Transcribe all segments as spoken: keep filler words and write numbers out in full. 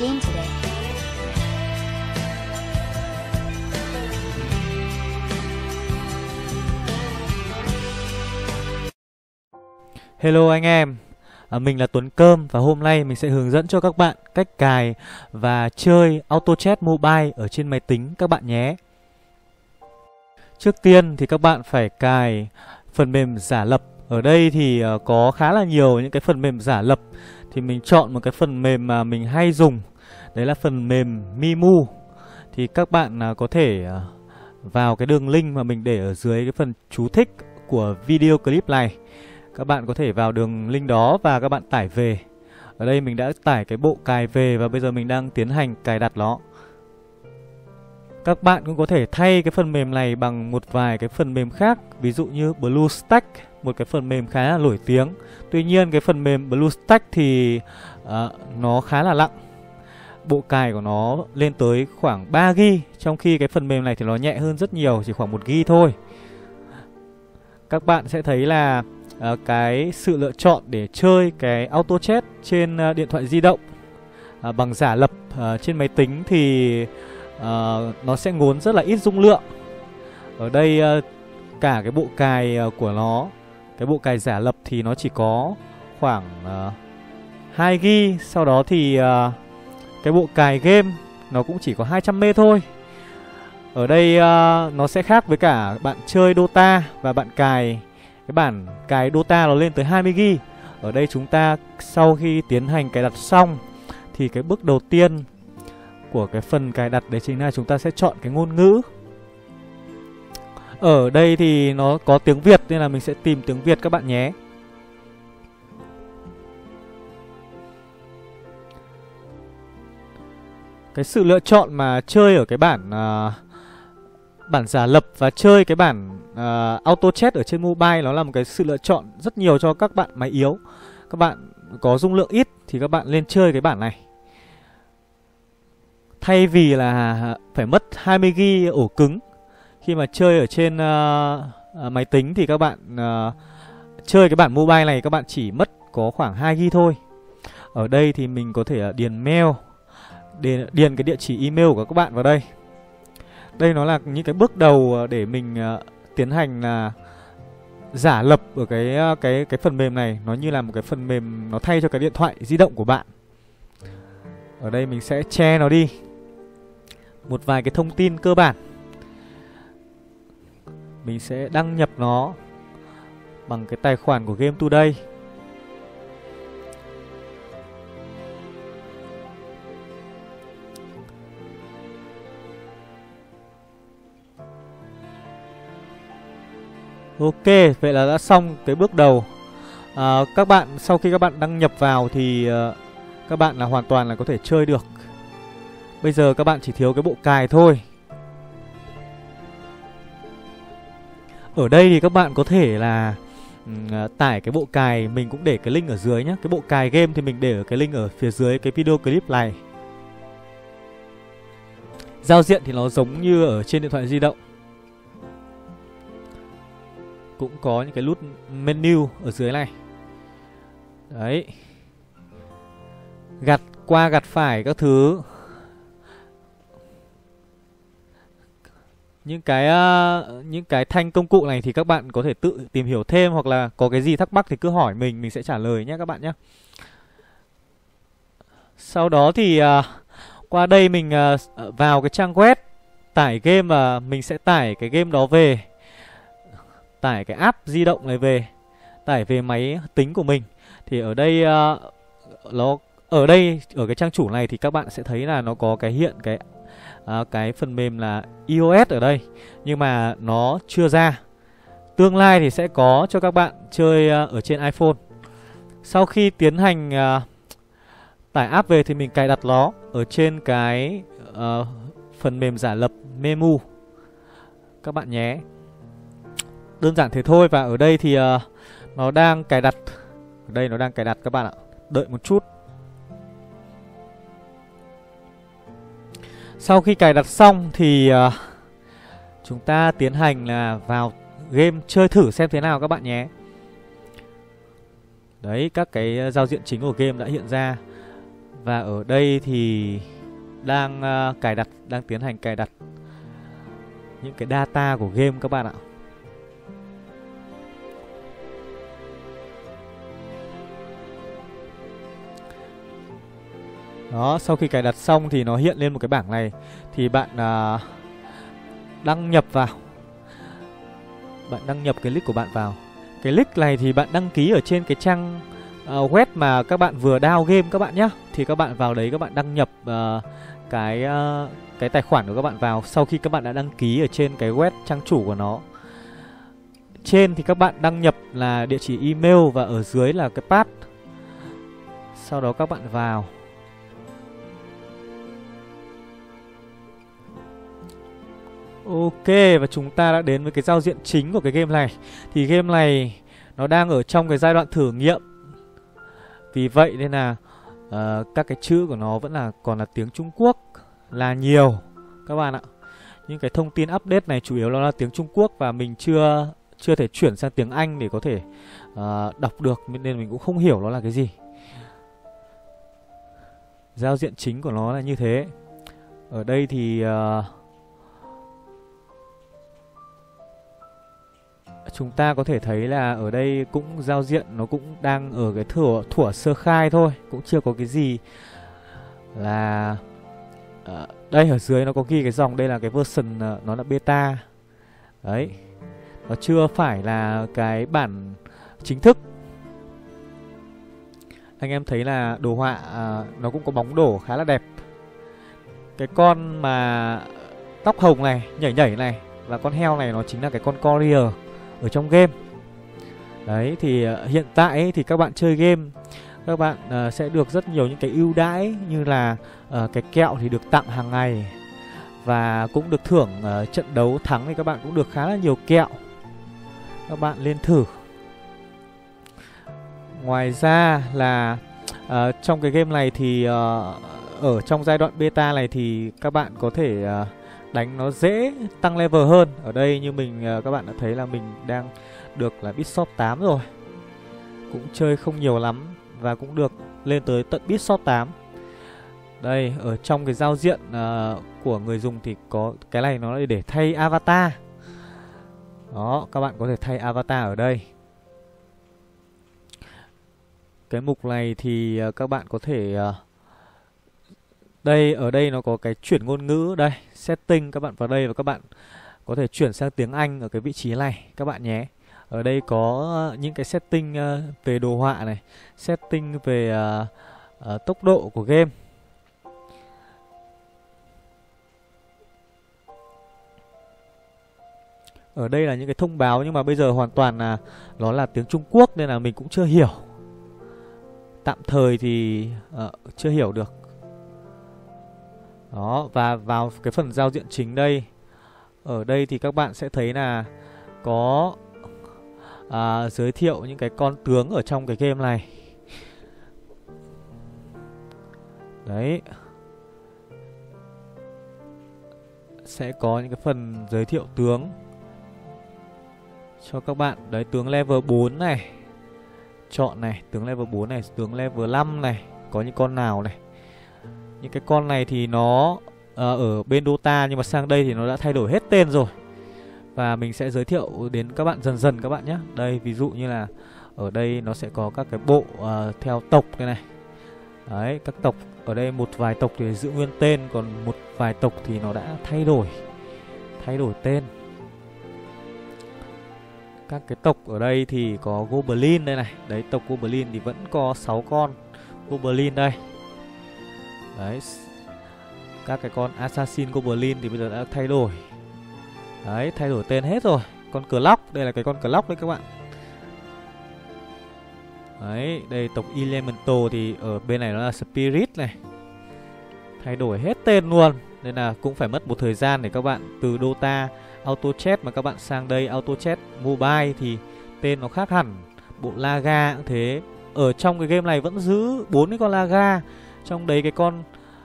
game today. Hello anh em, à, mình là Tuấn Cơm và hôm nay mình sẽ hướng dẫn cho các bạn cách cài và chơi Auto Chess Mobile ở trên máy tính các bạn nhé. Trước tiên thì các bạn phải cài phần mềm giả lập. Ở đây thì có khá là nhiều những cái phần mềm giả lập. Thì mình chọn một cái phần mềm mà mình hay dùng. Đấy là phần mềm Memu. Thì các bạn có thể vào cái đường link mà mình để ở dưới cái phần chú thích của video clip này. Các bạn có thể vào đường link đó và các bạn tải về. Ở đây mình đã tải cái bộ cài về và bây giờ mình đang tiến hành cài đặt nó. Các bạn cũng có thể thay cái phần mềm này bằng một vài cái phần mềm khác. Ví dụ như BlueStacks, một cái phần mềm khá là nổi tiếng. Tuy nhiên cái phần mềm BlueStacks thì uh, nó khá là nặng. Bộ cài của nó lên tới khoảng ba gi-ga-bai. Trong khi cái phần mềm này thì nó nhẹ hơn rất nhiều, chỉ khoảng một gi-ga-bai thôi. Các bạn sẽ thấy là uh, cái sự lựa chọn để chơi cái Auto Chess trên uh, điện thoại di động uh, bằng giả lập uh, trên máy tính thì... Uh, nó sẽ ngốn rất là ít dung lượng. Ở đây uh, cả cái bộ cài uh, của nó, cái bộ cài giả lập thì nó chỉ có khoảng uh, hai gi-ga-bai. Sau đó thì uh, cái bộ cài game nó cũng chỉ có hai trăm mê ga-bai thôi. Ở đây uh, nó sẽ khác với cả bạn chơi Dota và bạn cài cái bản cài Dota nó lên tới hai mươi gi-ga-bai. Ở đây chúng ta sau khi tiến hành cài đặt xong thì cái bước đầu tiên của cái phần cài đặt đấy chính là chúng ta sẽ chọn cái ngôn ngữ. Ở đây thì nó có tiếng Việt nên là mình sẽ tìm tiếng Việt các bạn nhé. Cái sự lựa chọn mà chơi ở cái bản uh, bản giả lập và chơi cái bản uh, Auto Chess ở trên mobile nó là một cái sự lựa chọn rất nhiều cho các bạn máy yếu. Các bạn có dung lượng ít thì các bạn lên chơi cái bản này. Thay vì là phải mất hai mươi gi-ga-bai ổ cứng khi mà chơi ở trên uh, máy tính thì các bạn uh, chơi cái bản mobile này các bạn chỉ mất có khoảng hai gi-ga-bai thôi. Ở đây thì mình có thể điền mail, điền, điền cái địa chỉ email của các bạn vào đây. Đây nó là những cái bước đầu để mình uh, tiến hành là uh, giả lập ở cái uh, cái cái phần mềm này, nó như là một cái phần mềm nó thay cho cái điện thoại di động của bạn. Ở đây mình sẽ che nó đi. Một vài cái thông tin cơ bản. Mình sẽ đăng nhập nó bằng cái tài khoản của Game Today. Ok, vậy là đã xong cái bước đầu. à, Các bạn, sau khi các bạn đăng nhập vào thì uh, các bạn là hoàn toàn là có thể chơi được. Bây giờ các bạn chỉ thiếu cái bộ cài thôi. Ở đây thì các bạn có thể là uh, tải cái bộ cài. Mình cũng để cái link ở dưới nhé. Cái bộ cài game thì mình để ở cái link ở phía dưới cái video clip này. Giao diện thì nó giống như ở trên điện thoại di động. Cũng có những cái nút menu ở dưới này. Đấy, gạt qua gạt phải các thứ. Những cái uh, những cái thanh công cụ này thì các bạn có thể tự tìm hiểu thêm, hoặc là có cái gì thắc mắc thì cứ hỏi mình, mình sẽ trả lời nhé các bạn nhé. Sau đó thì uh, qua đây mình uh, vào cái trang web tải game và uh, mình sẽ tải cái game đó về. Tải cái app di động này về, tải về máy tính của mình. Thì ở đây uh, nó ở đây ở cái trang chủ này thì các bạn sẽ thấy là nó có cái hiện cái à, cái phần mềm là iOS ở đây, nhưng mà nó chưa ra. Tương lai thì sẽ có cho các bạn chơi à, ở trên iPhone. Sau khi tiến hành à, tải app về thì mình cài đặt nó ở trên cái à, phần mềm giả lập Memu các bạn nhé. Đơn giản thế thôi. Và ở đây thì à, nó đang cài đặt. Ở đây nó đang cài đặt các bạn ạ. Đợi một chút. Sau khi cài đặt xong thì uh, chúng ta tiến hành là vào game chơi thử xem thế nào các bạn nhé. Đấy, các cái giao diện chính của game đã hiện ra. Và ở đây thì đang uh, cài đặt, đang tiến hành cài đặt những cái data của game các bạn ạ. Đó, sau khi cài đặt xong thì nó hiện lên một cái bảng này. Thì bạn uh, đăng nhập vào. Bạn đăng nhập cái link của bạn vào. Cái link này thì bạn đăng ký ở trên cái trang uh, web mà các bạn vừa download game các bạn nhé. Thì các bạn vào đấy các bạn đăng nhập uh, cái uh, cái tài khoản của các bạn vào. Sau khi các bạn đã đăng ký ở trên cái web trang chủ của nó. Trên thì các bạn đăng nhập là địa chỉ email và ở dưới là cái pass. Sau đó các bạn vào. Ok, và chúng ta đã đến với cái giao diện chính của cái game này. Thì game này nó đang ở trong cái giai đoạn thử nghiệm. Vì vậy nên là uh, các cái chữ của nó vẫn là còn là tiếng Trung Quốc là nhiều các bạn ạ. Nhưng cái thông tin update này chủ yếu nó là tiếng Trung Quốc và mình chưa chưa thể chuyển sang tiếng Anh để có thể uh, đọc được, nên mình cũng không hiểu nó là cái gì. Giao diện chính của nó là như thế. Ở đây thì uh, chúng ta có thể thấy là ở đây cũng giao diện nó cũng đang ở cái thủa, thủa sơ khai thôi. Cũng chưa có cái gì là... À, đây ở dưới nó có ghi cái dòng đây là cái version nó là beta. Đấy. Nó chưa phải là cái bản chính thức. Anh em thấy là đồ họa à, nó cũng có bóng đổ khá là đẹp. Cái con mà tóc hồng này, nhảy nhảy này và con heo này nó chính là cái con courier ở trong game. Đấy thì uh, hiện tại ấy, thì các bạn chơi game các bạn uh, sẽ được rất nhiều những cái ưu đãi, như là uh, cái kẹo thì được tặng hàng ngày và cũng được thưởng uh, trận đấu thắng thì các bạn cũng được khá là nhiều kẹo. Các bạn lên thử. Ngoài ra là uh, trong cái game này thì uh, ở trong giai đoạn beta này thì các bạn có thể uh, đánh nó dễ, tăng level hơn. Ở đây như mình các bạn đã thấy là mình đang được là Bishop tám rồi. Cũng chơi không nhiều lắm và cũng được lên tới tận Bishop tám. Đây, ở trong cái giao diện uh, của người dùng thì có cái này nó để thay avatar. Đó, các bạn có thể thay avatar ở đây. Cái mục này thì uh, các bạn có thể... Uh, Đây, ở đây nó có cái chuyển ngôn ngữ. Đây, setting, các bạn vào đây và các bạn có thể chuyển sang tiếng Anh ở cái vị trí này các bạn nhé. Ở đây có những cái setting về đồ họa này, setting về uh, uh, tốc độ của game. Ở đây là những cái thông báo, nhưng mà bây giờ hoàn toàn là nó là tiếng Trung Quốc nên là mình cũng chưa hiểu. Tạm thời thì uh, chưa hiểu được. Đó, và vào cái phần giao diện chính đây. Ở đây thì các bạn sẽ thấy là có à, giới thiệu những cái con tướng ở trong cái game này. Đấy. Sẽ có những cái phần giới thiệu tướng cho các bạn. Đấy, tướng level bốn này. Chọn này, tướng level bốn này, tướng level năm này. Có những con nào này. Những cái con này thì nó uh, ở bên Dota nhưng mà sang đây thì nó đã thay đổi hết tên rồi. Và mình sẽ giới thiệu đến các bạn dần dần các bạn nhé. Đây, ví dụ như là ở đây nó sẽ có các cái bộ uh, theo tộc cái này. Đấy, các tộc ở đây một vài tộc thì giữ nguyên tên, còn một vài tộc thì nó đã thay đổi thay đổi tên. Các cái tộc ở đây thì có Goblin đây này. Đấy, tộc Goblin thì vẫn có sáu con Goblin đây. Đấy, các cái con Assassin Goblin thì bây giờ đã thay đổi. Đấy, thay đổi tên hết rồi. Con Clock, đây là cái con Clock đấy các bạn. Đấy, đây tộc Elemental thì ở bên này nó là Spirit này. Thay đổi hết tên luôn. Nên là cũng phải mất một thời gian để các bạn từ Dota Auto Chess mà các bạn sang đây Auto Chess Mobile thì tên nó khác hẳn. Bộ Naga cũng thế. Ở trong cái game này vẫn giữ bốn cái con Naga. Trong đấy cái con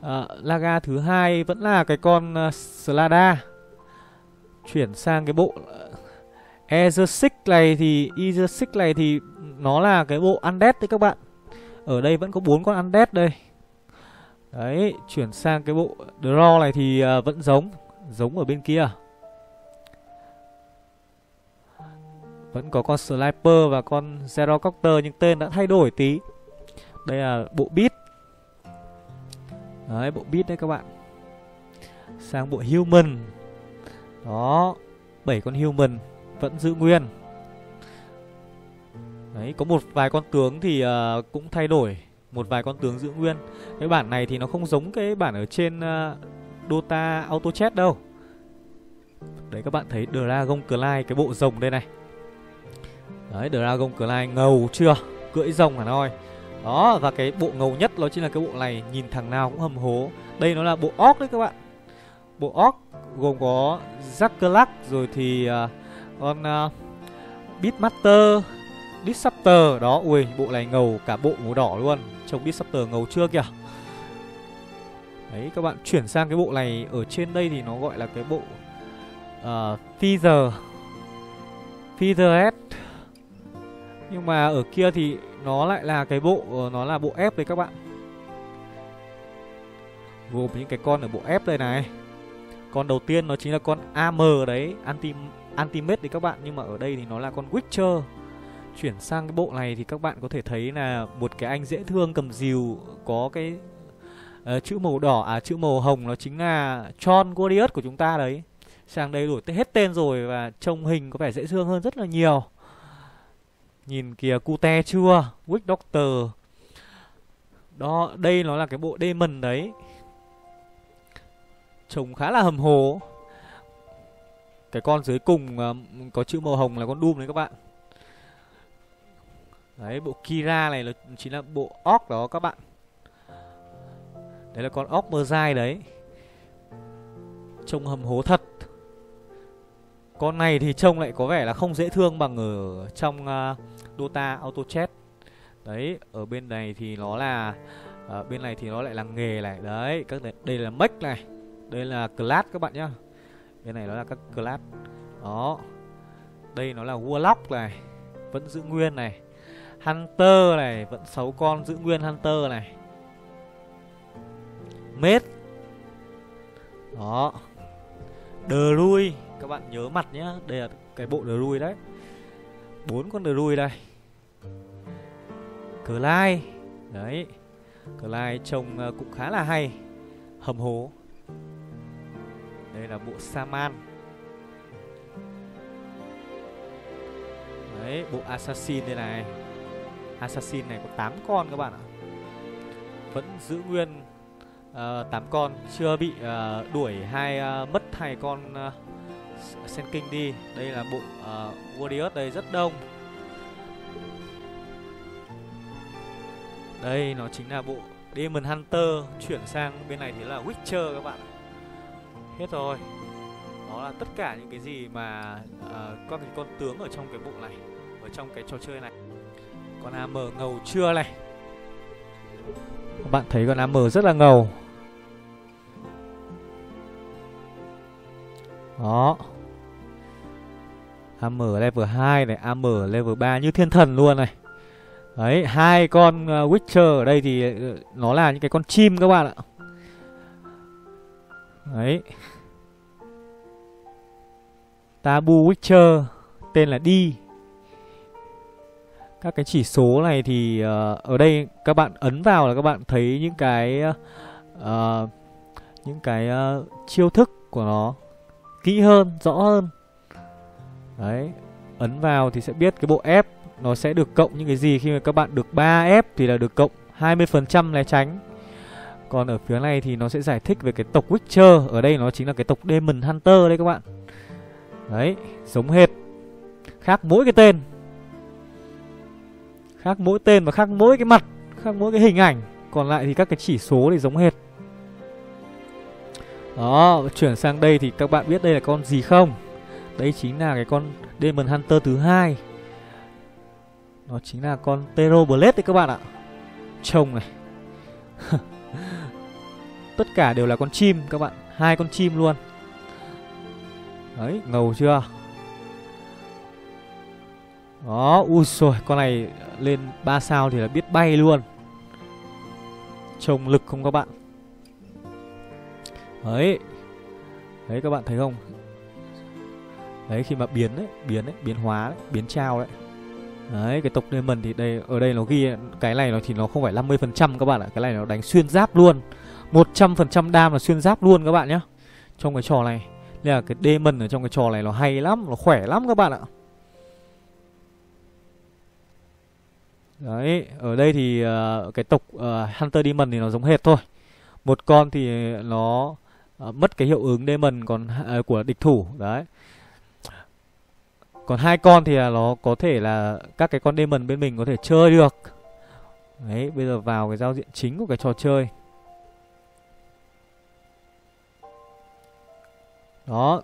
uh, Naga thứ hai vẫn là cái con uh, Slada. Chuyển sang cái bộ Ether sáu uh, này thì Ether sáu này thì nó là cái bộ Undead đấy các bạn. Ở đây vẫn có bốn con Undead đây. Đấy, chuyển sang cái bộ draw này thì uh, vẫn giống giống ở bên kia. Vẫn có con Sniper và con Gyrocopter nhưng tên đã thay đổi tí. Đây là bộ beat. Đấy, bộ beat đấy các bạn. Sang bộ human. Đó, bảy con human vẫn giữ nguyên. Đấy, có một vài con tướng thì uh, cũng thay đổi, một vài con tướng giữ nguyên. Cái bản này thì nó không giống cái bản ở trên uh, Dota Auto Chess đâu. Đấy các bạn thấy Dragon, cái bộ rồng đây này. Đấy, Dragon ngầu chưa? Cưỡi rồng hả nôi. Đó, và cái bộ ngầu nhất đó chính là cái bộ này, nhìn thằng nào cũng hầm hố. Đây nó là bộ Orc đấy các bạn. Bộ Orc gồm có Zogclack, rồi thì uh, con uh, Bitmaster, Disaster. Đó, ui, bộ này ngầu cả bộ màu đỏ luôn. Trông Disaster ngầu chưa kìa. Đấy, các bạn chuyển sang cái bộ này. Ở trên đây thì nó gọi là cái bộ uh, Feather Featherhead. Nhưng mà ở kia thì nó lại là cái bộ, nó là bộ F đấy các bạn. Gồm những cái con ở bộ F đây này. Con đầu tiên nó chính là con a em đấy, Antimate đấy các bạn. Nhưng mà ở đây thì nó là con Witcher. Chuyển sang cái bộ này thì các bạn có thể thấy là một cái anh dễ thương cầm dìu có cái uh, chữ màu đỏ, à chữ màu hồng, nó chính là Chron Godius của chúng ta đấy. Sang đây đổi hết tên rồi và trông hình có vẻ dễ thương hơn rất là nhiều. Nhìn kìa, cute chưa? Witch Doctor. Đó, đây nó là cái bộ Demon đấy. Trông khá là hầm hồ. Cái con dưới cùng uh, có chữ màu hồng là con Doom đấy các bạn. Đấy, bộ Kira này là chính là bộ Orc đó các bạn. Đấy là con Ogre Magi đấy. Trông hầm hố thật. Con này thì trông lại có vẻ là không dễ thương bằng ở trong uh, Dota Auto Chess. Đấy, ở bên này thì nó là uh, bên này thì nó lại là nghề này. Đấy, các này, đây là Mech này. Đây là class các bạn nhá. Bên này nó là các class. Đó. Đây nó là Warlock này, vẫn giữ nguyên này. Hunter này, vẫn sáu con giữ nguyên Hunter này. Mech. Đó. Druid, các bạn nhớ mặt nhá, đây là cái bộ Druid đấy. Bốn con Druid đây. Clyde. Đấy. Clyde trông cũng khá là hay, hầm hố. Đây là bộ Shaman. Đấy, bộ Assassin đây này. Assassin này có tám con các bạn ạ. Vẫn giữ nguyên uh, tám con, chưa bị uh, đuổi hay uh, mất hai con uh, Senking đi. Đây là bộ uh, Warrior đây, rất đông. Đây nó chính là bộ Demon Hunter. Chuyển sang bên này thì là Witcher các bạn ạ. Hết rồi. Đó là tất cả những cái gì mà uh, các con tướng ở trong cái bộ này, ở trong cái trò chơi này. Con a em ngầu chưa này. Các bạn thấy con a em rất là ngầu. Đó, a em level hai này, a em level ba như thiên thần luôn này. Đấy, hai con uh, Witcher ở đây thì uh, nó là những cái con chim các bạn ạ. Đấy, Tabu Witcher, tên là đi. Các cái chỉ số này thì uh, ở đây các bạn ấn vào là các bạn thấy những cái uh, những cái uh, chiêu thức của nó kỹ hơn, rõ hơn. Đấy, ấn vào thì sẽ biết cái bộ F nó sẽ được cộng những cái gì. Khi mà các bạn được ba F thì là được cộng hai mươi phần trăm né tránh. Còn ở phía này thì nó sẽ giải thích về cái tộc Witcher. Ở đây nó chính là cái tộc Demon Hunter đấy các bạn. Đấy, giống hệt. Khác mỗi cái tên. Khác mỗi tên và khác mỗi cái mặt, khác mỗi cái hình ảnh. Còn lại thì các cái chỉ số thì giống hệt. Đó, chuyển sang đây thì các bạn biết đây là con gì không? Đây chính là cái con Demon Hunter thứ hai. Nó chính là con Tero Blade đấy các bạn ạ. Trông này. Tất cả đều là con chim các bạn, hai con chim luôn. Đấy, ngầu chưa? Đó, ui rồi, con này lên ba sao thì là biết bay luôn. Trông lực không các bạn? Đấy. Đấy các bạn thấy không? Đấy khi mà biến đấy, biến đấy, biến hóa đấy, biến trao đấy. Đấy cái tộc Demon thì đây ở đây nó ghi cái này nó thì nó không phải năm mươi phần trăm các bạn ạ, cái này nó đánh xuyên giáp luôn. một trăm phần trăm đam là xuyên giáp luôn các bạn nhá. Trong cái trò này. Nên là cái Demon ở trong cái trò này nó hay lắm, nó khỏe lắm các bạn ạ. Đấy, ở đây thì uh, cái tộc uh, Hunter Demon thì nó giống hệt thôi. Một con thì nó uh, mất cái hiệu ứng Demon còn uh, của địch thủ đấy. Còn hai con thì uh, nó có thể là các cái con Demon bên mình có thể chơi được. Đấy, bây giờ vào cái giao diện chính của cái trò chơi. Đó.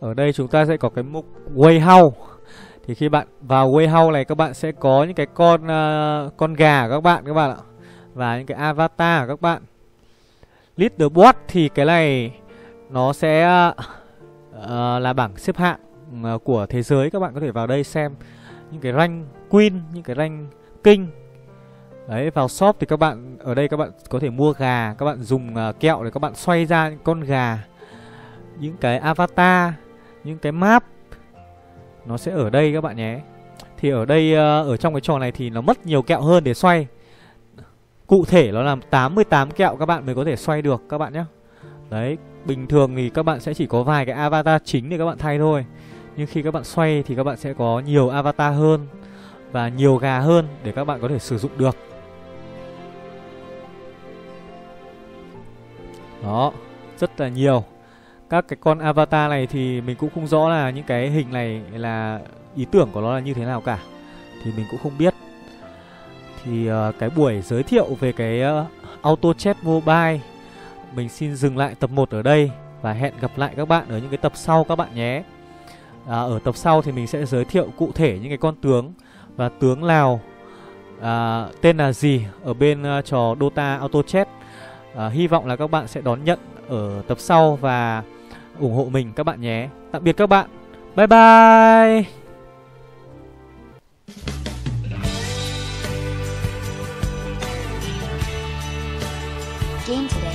Ở đây chúng ta sẽ có cái mục Wayhouse. Thì khi bạn vào Wayhouse này các bạn sẽ có những cái con uh, con gà các bạn các bạn ạ. Và những cái avatar các bạn. Leaderboard thì cái này nó sẽ uh, là bảng xếp hạng uh, của thế giới, các bạn có thể vào đây xem những cái rank queen, những cái rank king. Đấy, vào shop thì các bạn ở đây các bạn có thể mua gà, các bạn dùng uh, kẹo để các bạn xoay ra những con gà, những cái avatar, những cái map nó sẽ ở đây các bạn nhé. Thì ở đây ở trong cái trò này thì nó mất nhiều kẹo hơn để xoay. Cụ thể nó làm tám mươi tám kẹo các bạn mới có thể xoay được các bạn nhé. Đấy, bình thường thì các bạn sẽ chỉ có vài cái avatar chính để các bạn thay thôi. Nhưng khi các bạn xoay thì các bạn sẽ có nhiều avatar hơn và nhiều gà hơn để các bạn có thể sử dụng được. Đó, rất là nhiều. Các cái con avatar này thì mình cũng không rõ là những cái hình này là ý tưởng của nó là như thế nào cả. Thì mình cũng không biết. Thì uh, cái buổi giới thiệu về cái uh, Auto Chess Mobile mình xin dừng lại tập một ở đây. Và hẹn gặp lại các bạn ở những cái tập sau các bạn nhé. à, Ở tập sau thì mình sẽ giới thiệu cụ thể những cái con tướng. Và tướng nào à, tên là gì ở bên uh, trò Dota Auto Chess. à, Hy vọng là các bạn sẽ đón nhận ở tập sau và ủng hộ mình các bạn nhé. Tạm biệt các bạn. Bye bye. Game today.